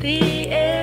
The air.